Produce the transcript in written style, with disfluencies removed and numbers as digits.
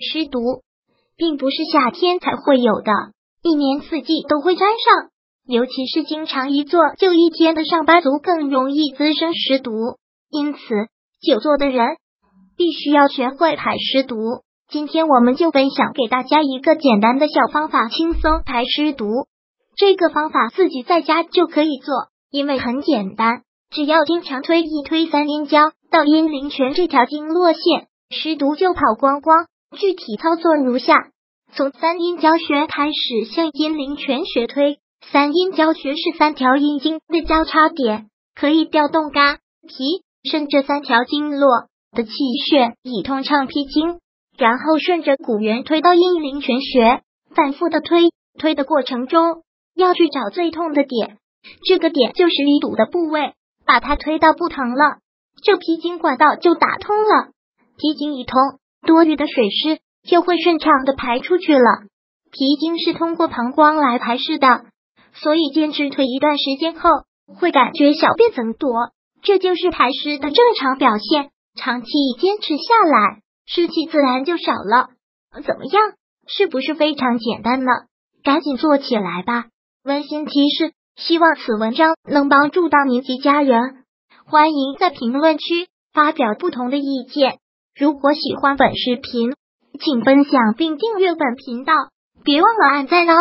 湿毒并不是夏天才会有的，一年四季都会沾上。尤其是经常一坐就一天的上班族更容易滋生湿毒，因此久坐的人必须要学会排湿毒。今天我们就分享给大家一个简单的小方法，轻松排湿毒。这个方法自己在家就可以做，因为很简单，只要经常推一推三阴交到阴陵泉这条经络线，湿毒就跑光光。具体操作如下：从三阴交穴开始向阴陵泉穴推。三阴交穴是三条阴经的交叉点，可以调动肝、脾、肾这三条经络的气血，以通畅脾经。然后顺着骨源推到阴陵泉穴，反复的推，推的过程中要去找最痛的点，这个点就是淤堵的部位，把它推到不疼了，这脾经管道就打通了。脾经一通，多余的水湿就会顺畅的排出去了。脾经是通过膀胱来排湿的，所以坚持推一段时间后，会感觉小便增多，这就是排湿的正常表现。长期坚持下来，湿气自然就少了。怎么样，是不是非常简单呢？赶紧做起来吧！温馨提示，希望此文章能帮助到您及家人。欢迎在评论区发表不同的意见。如果喜欢本视频，请分享并订阅本频道，别忘了按赞哦！